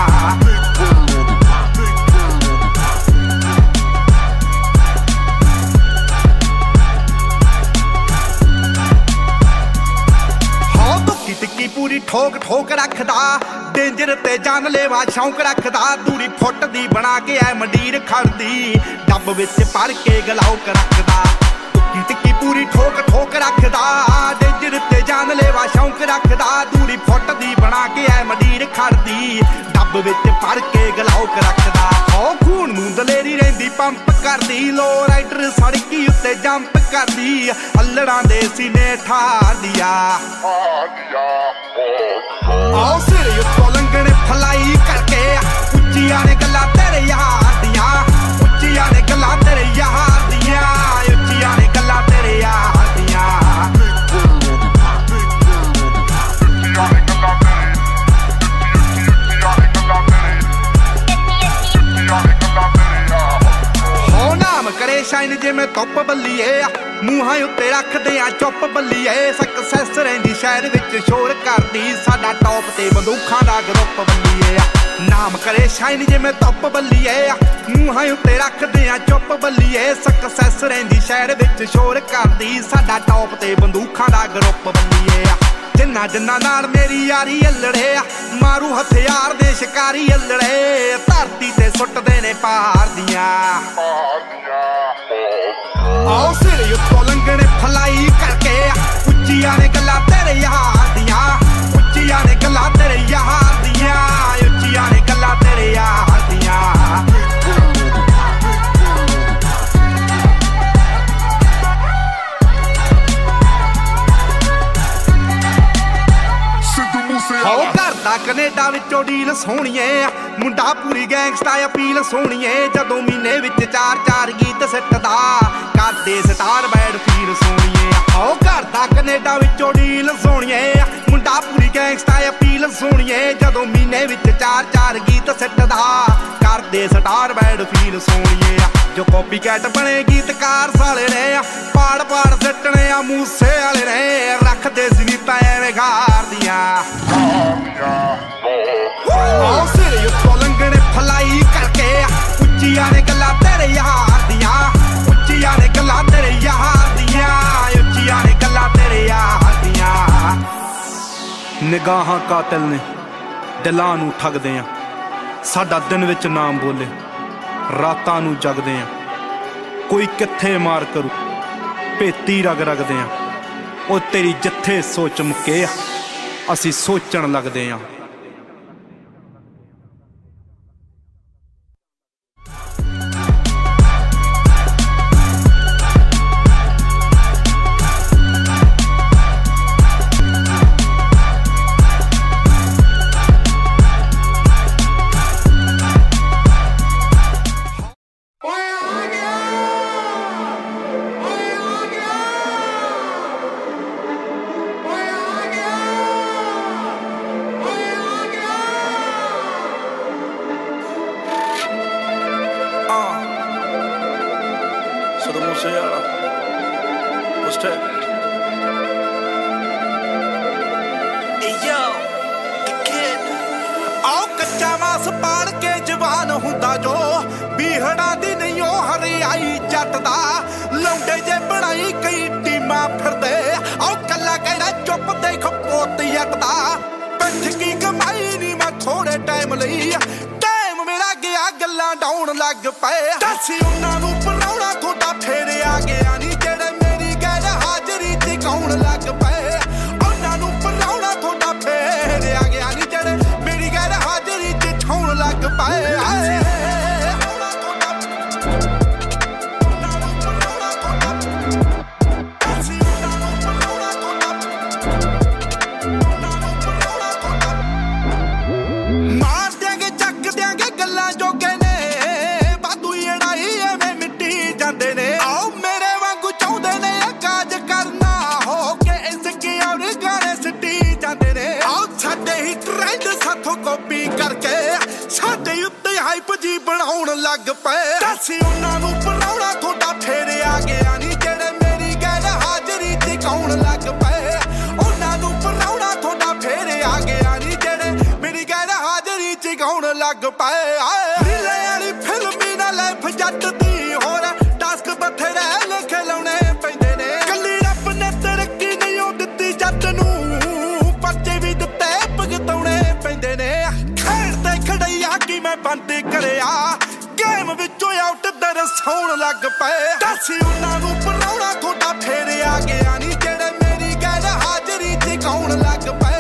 टिक्की पूरी ठोक ठोक रखदा डेंजर ते जान लेवा शौक रखदा दूरी फुट दी बना के ऐ मंडीर खड़दी डब विच पर के गलाउक रखदा टिक्की टिक्की पूरी ठोक ठोक रखदा डेंजर ते जान लेवा शौक रखदा दूरी फुट दी बना के ऐ मंडीर खड़दी डब विच पर के गलाउक रखदा ओ खून नूं दलेरी रहिंदी पंप करदी लो राइडर सड़की उत्ते जंप करदी अल्लड़ां दे सीने ठार दिया आओ सिर उत्तों लंघने फलाई करके उच्चियां ने गल्लां तेरे यार दियां उच्चियां ने गल्लां तेरे यार दियां उच्चियां ने गल्लां तेरे यार दियां उच्चियां ने गल्लां तेरे उच्चियां ने गल्लां तेरे उच्चियां ने गल्लां तेरे हो नाम करे शाइन जे मैं तोप बल्लिए मूहां उत्ते रखदे आ चुप बल्लिए सक्सेस रहिंदी शहर विच शोर करदी साडा टॉप ते बंदूखां दा ग्रुप बल्लिए नाम करे शाइन जे मैं टॉप बल्लिए मूहां उत्ते रखदे आ चुप बल्लिए सक्सेस रहिंदी शहर विच शोर करदी साडा टॉप ते बंदूखां दा ग्रुप बल्लिए जिन्ना जिन्ना नाल मेरी यारी अल्लड़े मारू हथियार दे शिकारी अल्लड़े धरती ते सुटदे ने पार दियां आओ सिर उत्तों लंघने फलाई करके उच्चियां ने गल्लां तेरे यार दियां उच्चियां ने गल्लां तेरे यार दियां उच्चियां ने गल्लां तेरे यार दियां। सिद्धू मूसेवाला करदा कनेडा विचों डील सोहणीए मुंडा पूरी गैंगस्टा अपील सोहणीए जदों महीने विच चार चार गीत सिटदा करदे स्टार बैड फील सोहणीए आओ करदा कनेडा विचों डील सोहणीए मुंडा पूरी गैंगस्टा अपील सोहणीए जदों महीने विच चार चार गीत सिटदा करदे स्टार बैड फील सोहणीए जो कॉपीकैट बने गीतकार साले ने पाड़ पाड़ सटने आ मूसे वाले ने रखदे सीनीता एवें गार दियां आओ सिर उत्तों लंघने फलाई करके उच्चियां ने गल्लां तेरे यार दियां उच्चियां ने गल्लां तेरे यार दियां उच्चियां ने गल्लां तेरे यार दियां। निगाहां कातिल ने दिलां नूं ठगदे आ साडा दिन विच नाम बोले रातां नूं जगदे आ कोई कित्थे मार करू भेती रग रगदे आ ओ तेरी जिथे सोच मुके आ असीं सोचण लगदे आ। जे बनाई कई टीमा फिरदे आओ कला कहना चुप देखो पोत यकदा पिठ की कमाई नी मैं थोड़े टाइम लई टाइम मेरा गया गल्ला डाउन लग पे दसी उन्हां नू पराउणा थोड़ा फेर आ गया नी जेड़े मेरी गैर हाजरी च गाउण लग पे उन्हां नू पराउणा थोड़ा फेर आ गया नी जेड़े मेरी गैर हाजरी च छाउण लग पे लग पे दसी उन्होंने पराउणा थोड़ा फेर आ गया नी जेड़े मेरी गैर हाजरी च गाउण लग पे उन्होंने पराउणा थोड़ा फेर आ गया नी जेड़े मेरी गैर हाजरी च गाउण लग पे आए फिल्मी ना लाइफ जट दी होर टास्क बथेरे लिखे लाने पैंदे ने कली रब ने तरक्की नहीं ओ दित्ती जट नूं पर्चे भी दित्ते भगताउणे पैंदे ने खेड़दे खड़इया कि मैं बंद करिया दरसौण लग पे दसी उन्होंने पराउणा थोड़ा फेर आ गया नी जेड़े मेरी गैर हाजरी च गाउण लग पे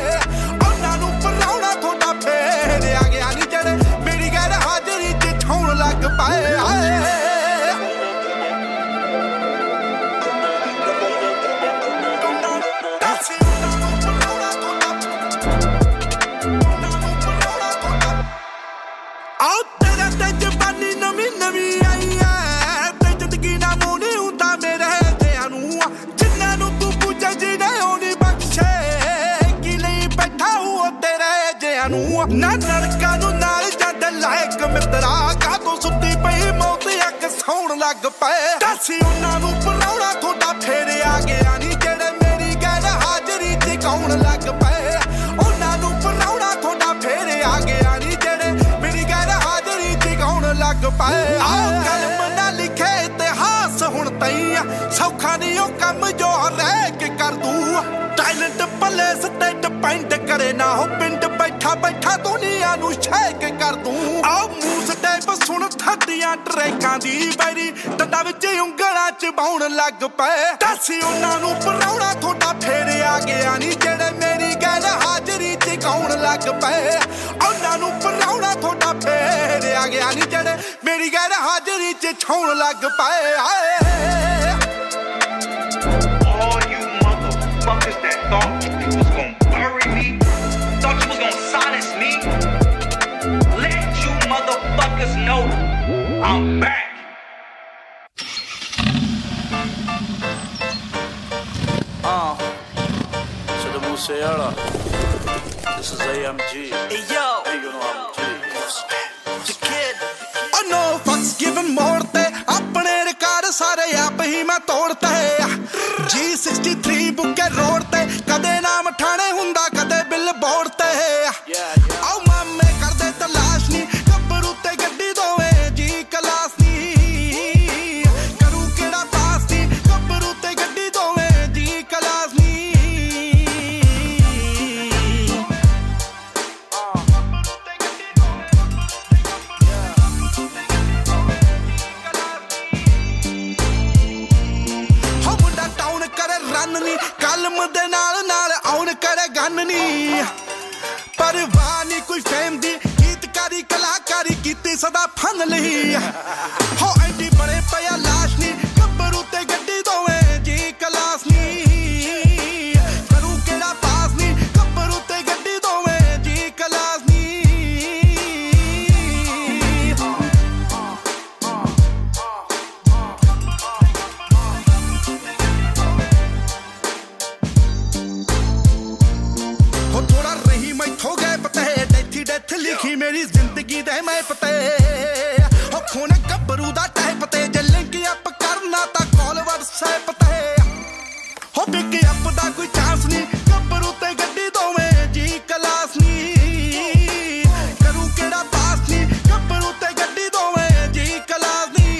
उन्होंने पराउणा थोड़ा फेर आ गया नी जेड़े मेरी गैर हाजरी च छाउण लग पे ना लड़का नू नाल जद लायक मित्रा का तो सुती पई मौत अक सौण लग पे दसी उन्होंने पराउणा थोड़ा फेर आ गया नी जेड़े मेरी गैर हाजरी च गाउण लग पे उन्होंने पराउणा थोड़ा फेर आ गया नी जेड़े मेरी गैर हाजरी च गाउण लग पे आओ कलम ना लिखे इतिहास हुण तई सौखा नहीं ओ कम जो रह के कर दू टैलेंट भले स्टेट पेंट करे ना हो पिंड बैठा बैठा दुनिया नू शेक कर दूं आओ मूस टाइप सुन थड्डियां ट्रैकां दी बैरी टंडा विच उंगलां च बाउण लग पे दसी उन्होंने पराउणा थोड़ा फेर आ गया नी जेड़े मेरी गैर हाजरी च गाउण लग पे उन्होंने पराउणा थोड़ा फेर आ गया नी जेड़े मेरी गैर हाजरी च छाउण लग पे All you motherfuckers that thought you was gonna bury me, thought you was gonna silence me, let you motherfuckers know I'm back. Uh, Sidhu Moosewala, this is A M G. Hey yo, hey you know I'm G. The kid. Oh no, fucks given more than apne record sare aap hi main todta hai. G sixty-three बुके road ते कदे नाम ठाणे हुंदा कदे bill board ते आओ मामे करदे तलाश नी कब्र उत्ते गड्डी दोवे जी क्लास नी करू केड़ा पास नी कब्र उत्ते गड्डी दोवे जी क्लास नी कलम दे नाल नाल आउन करे गन्नी परवानी कोई फेम दी गीतकारी कलाकारी कीती सदा फन लही हो एडी बड़े पया लाश नी कब्र उत्ते गड्डी दोवे जी क्लास नी करू केड़ा पास नी कब्र उत्ते गड्डी दोवे जी क्लास नी लिखी मेरी जिंदगी दे मैं पते हो खून कब्रू दा टाइप ते जे लिंक अप करना ता कॉल व्हाट्सएप ते हो पिक अप दा कोई चांस नहीं कब्रू ते गड्डी दोवे जी क्लास नी करू केड़ा पास नी कब्रू ते गड्डी दोवे जी क्लास नी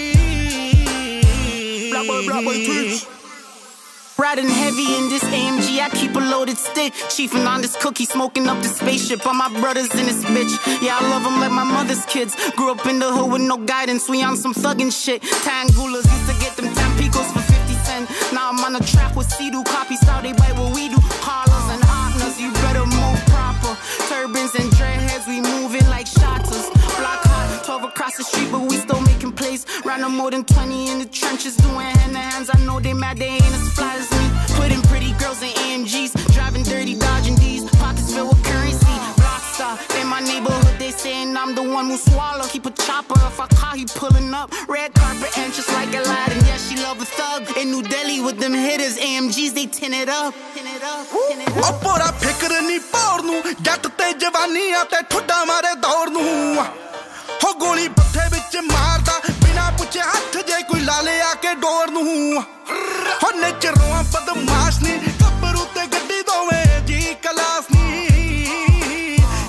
riding heavy in this A M G, I keep a loaded stick. Chiefin' on this cookie, smoking up the spaceship. All my brothers in this bitch, yeah, I love them like my mother's kids. Grew up in the hood with no guidance, we on some thuggin' shit. Tangulas used to get them Tampicos for fifty cent. Now I'm on a track with Sidhu, copies how they bite what we do. Harlas and Opnas, you better move proper. Turbans and dreadheads, we moving like shotters. Block hot, twelve across the street, but we still making plays. Round up more than twenty in the trenches, doing hand-to-hands. I know they mad, they ain't as fly as me. Putting pretty girls in A M Gs, driving dirty, dodging D's. Pockets filled with currency, Blockstar. In my neighborhood, they saying I'm the one who swallow. Keep a chopper, if I call, he pulling up. Red carpet entrance like Aladdin, yeah, she love a thug. In New Delhi with them hitters, A M Gs, they tin it up. अपोरा फिकर नी पौरनू जटते जवानी आते ठुड्डा मारे दौड़नू हो गोली बत्थे बिच मारदा बिना पूछे हथ जे कोई लाले आके डोरनू हो नेचरों बदमाश नी कब्र उते गड्डी दोवे जी क्लास नी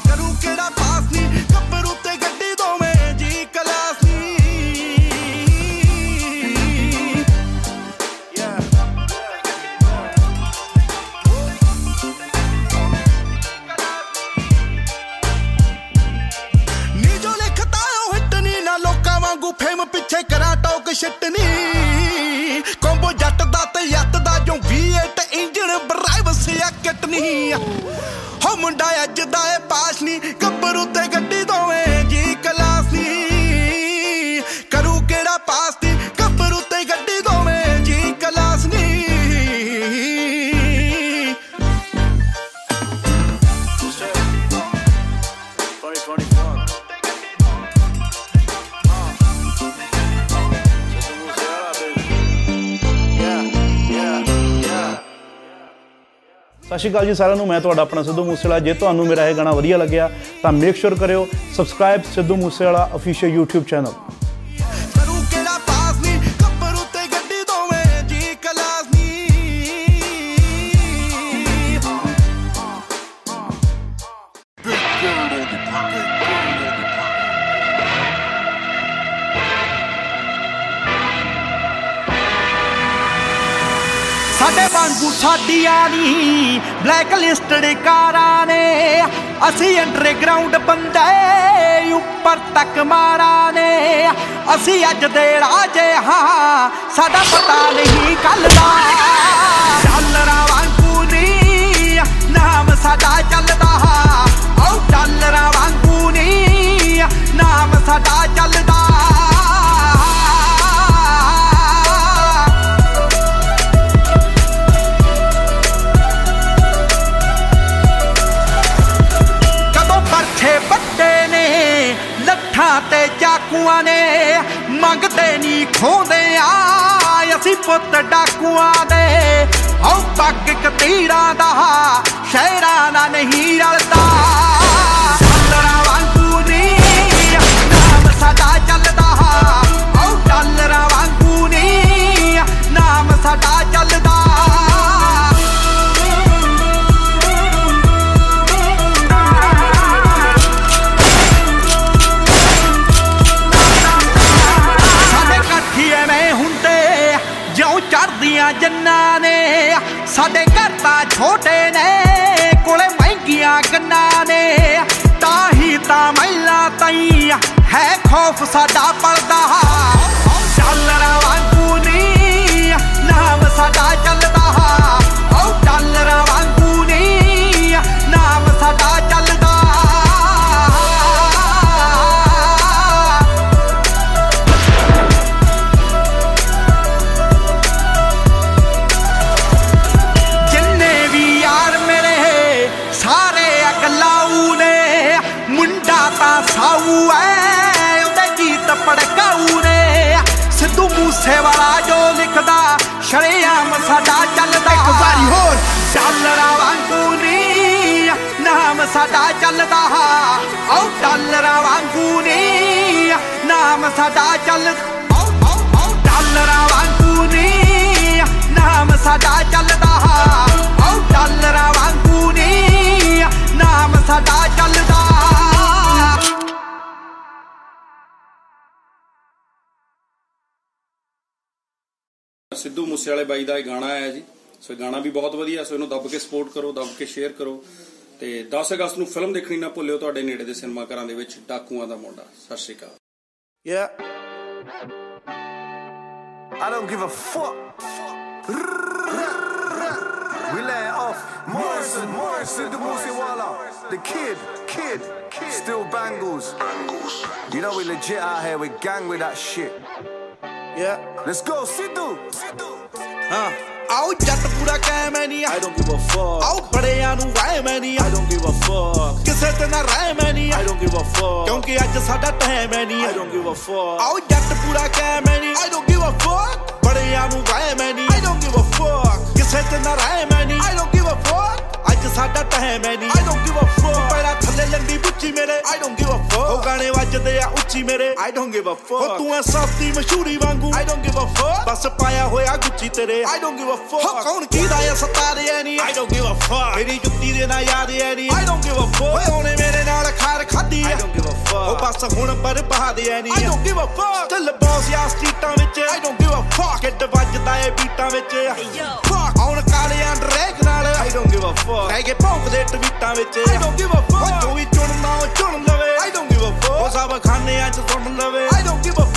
करू केड़ा पास नी कब्र उते गड्डी दोवे जी क्लास नी फेम पिछे करा टोक शटनी कॉम्बो जट दा ते यत दा जो V eight इंजन ड्राइव से कटनी हो मुंडा अज दा ए पास नी कब्र उते गड्डी दोवे जी क्लास नी करू केड़ा पास नी कब्र उते गड्डी दोवे जी क्लास नी सत श्री अकाल जी सारिआं नूं, मैं तुहाडा अपना सिद्धू मूसेवाला। जे तुहानूं मेरा यह गाना वधिया लग्या तो मेक श्योर करिओ subscribe Sidhu Moosewala official YouTube channel. साढ़े वांगू सादियां नी ब्लैक लिस्टड कारां ने असी अंडरग्राउंड बंदे उपर तक मारा ने असी अज दे राजे हां साडा पता नहीं कल दा डालरां वांगू नी नाम साडा चलदा ओ डालरां वांगू नी नाम साडा चलदा चाकुआ ने मंगते नहीं खोदे असी पुत डाकुआ दे पग कतीरा दा शहरा ना नहीं रलदा डालरा वांगू नी नाम साडा चलदा ओ डालरा वांगू नी नाम साडा चलदा जन्ना ने साडे घर दा छोटे ने कोले महंगिया गन्ना ने ताही ता महिला तई है खौफ साडा पलदा डालरा वांगू नी नाम साडा चलदा ओ डालरा वांगू नी नाम साडा चलदा सेवाला जो लिखदा शरेआम साडा चलदा एक बारी होर डालरा वांगू नी नाम साडा चलदा ओ डालरा वांगू नी नाम साडा चलदा ओ डालरा वांगू नी नाम साडा चलदा ओ डालरा वांगू नी नाम साडा चलदा। सिद्धू मूसेवाले बाई का गाना है जी, सो गाना भी बहुत वधिया, सो इन्हों दब के सपोर्ट करो, दब के शेयर करो ते दस अगस्त नूं फिल्म देखनी ना भुल्लिओ तुहाडे नेड़े दे सिनेमा घरां दे विच डाकूआं दा मुंडा। सत श्री अकाल। Yeah. I don't give a fuck. We lay off Morrison, Morrison, the Moosewala, the kid, kid, kid, still bangles. You know we legit out here, we gang with that shit. Yeah. Let's go, Sidhu. Sidhu. Huh. Aao jat pura kae main nahi, I don't give a fuck. Aao badeya nu rae main nahi, I don't give a fuck. Kise te na rae main nahi, I don't give a fuck. Kyunki aaj saada time main nahi, I don't give a fuck. Aao jat pura kae main nahi, I don't give a fuck. Badeya nu rae main nahi, I don't give a fuck. Kise te na rae main nahi, I don't give a fuck. Aaj saada time main nahi, I don't give a fuck. Paira thalle landi buchi mere, I don't give a fuck. Ho gaane wajde ya uchi mere, I don't give a fuck. Ho tu a safti mashuri wangu, I don't give a fuck. Bas paaya hoya guchi tere, I don't give a fuck. Ho kaun kida ya sata de ani, I don't give a fuck. Meri jutti de na yaad hai ni, I don't give a fuck. Hoye hone mere naal khaar khadi, I don't give a fuck. Ho bas hun par bahad ani, I don't give a fuck. Still boss ya streetan vich, I don't give a fuck. Kid wajda hai beataan vich, fuck. Aun kaale and reg naal, I don't give a fuck. Reg pauk de tweetan vich, I don't give a fuck. Jo vi chunna o chun lave, I don't give a fuck. Ho sab khane aaj sun lave, I don't give a fuck.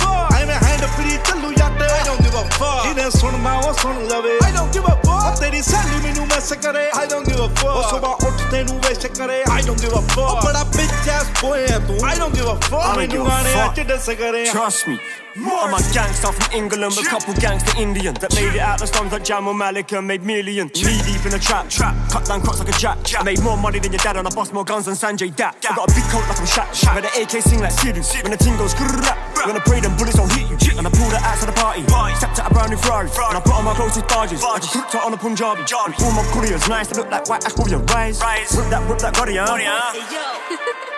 Trust me, I'm a gangster from England with a couple gangster Indians that made it out the slums like Jamal Malik and made millions. Knee deep in a trap, trap, cut down crops like a jack. I made more money than your dad and I bust more guns than Sanjay Dutt. I got a big coat like I'm Shaq, where the A K sing like Sidhu. When the ting goes grrrrrap, when I pray them bullets don't hit you. And I pull the ass of the party, stepped out a brand new Ferrari, and I put on my clothes with Dodges. I just cooked her on a Punjabi, and all my couriers nice, they look like white ash warrior rise. Whip that, whip that, got it, huh?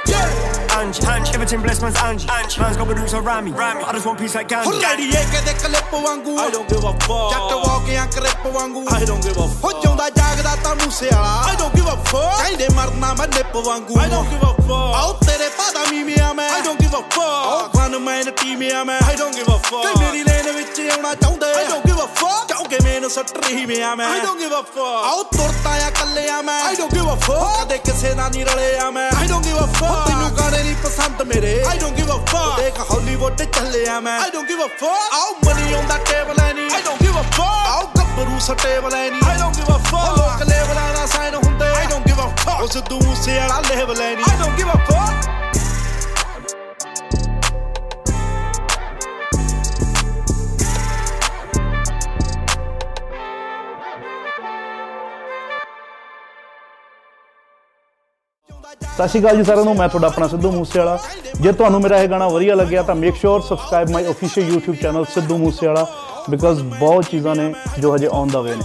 Yeah! Angie, Angie, everything blessed man's Angie. Angie, man's got roots like Rami. I just want peace like Gandhi. I don't give a fuck. Jack the walk and grip wangu, I don't give a fuck. Junda jagda ta Moosewala, I don't give a fuck. Kainde marna man nip wangu, I don't give a fuck. Out tere pada mi mi ame, I don't give a fuck. I don't give a fuck. I don't give a fuck. I don't give a fuck. I don't give a fuck. I don't give a fuck. I don't give a fuck. I don't give a fuck. Out money on that table, I don't give a fuck. Out kapparoos table, I don't give a fuck. Local level sign on there, I don't give a fuck. Also do say I level, I don't give a fuck. सत श्री अकाल जी सारे, मैं तुहाडा अपना सिद्धू मूसेवाला। जे तुहानू मेरा यह गाना वधिया लग्या तो make sure subscribe my official YouTube channel Sidhu Moosewala, because बहुत चीज़ा ने जो हजे ऑन द वे ने।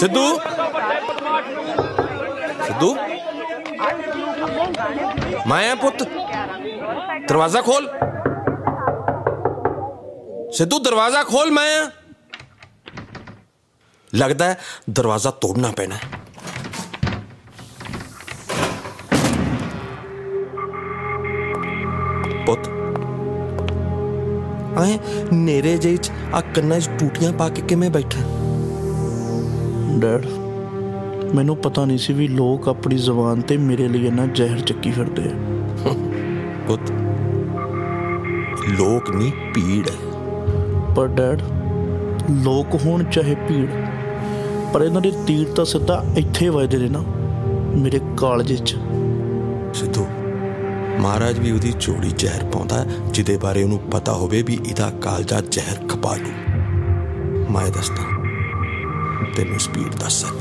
सिद्धू सिद्धू माया पुत दरवाजा खोल, सिद्धू दरवाजा खोल माया। लगता है दरवाजा तोड़ना पैना है। पुत आए नेरे जे आ कन्ना टूटियां पाके किमें बैठा। डैड मैनू पता नहीं सी भी लोग अपनी जबान ते मेरे लिए ना जहर चक्की फिरते हैं। पुत लोग नहीं पीड़ है, पर डैड लोग होण चाहे पीड़, पर इन्हां दे तीर तां सीधा इत्थे वजदे ने ना मेरे कालजे च। सिद्धू महाराज भी उहदी चोड़ी जहर पाउंदा जिहदे बारे उहनूं पता होवे भी इहदा कालजा जहर खपा लू। मैं दसदा तेनूं स्पीड दा सच।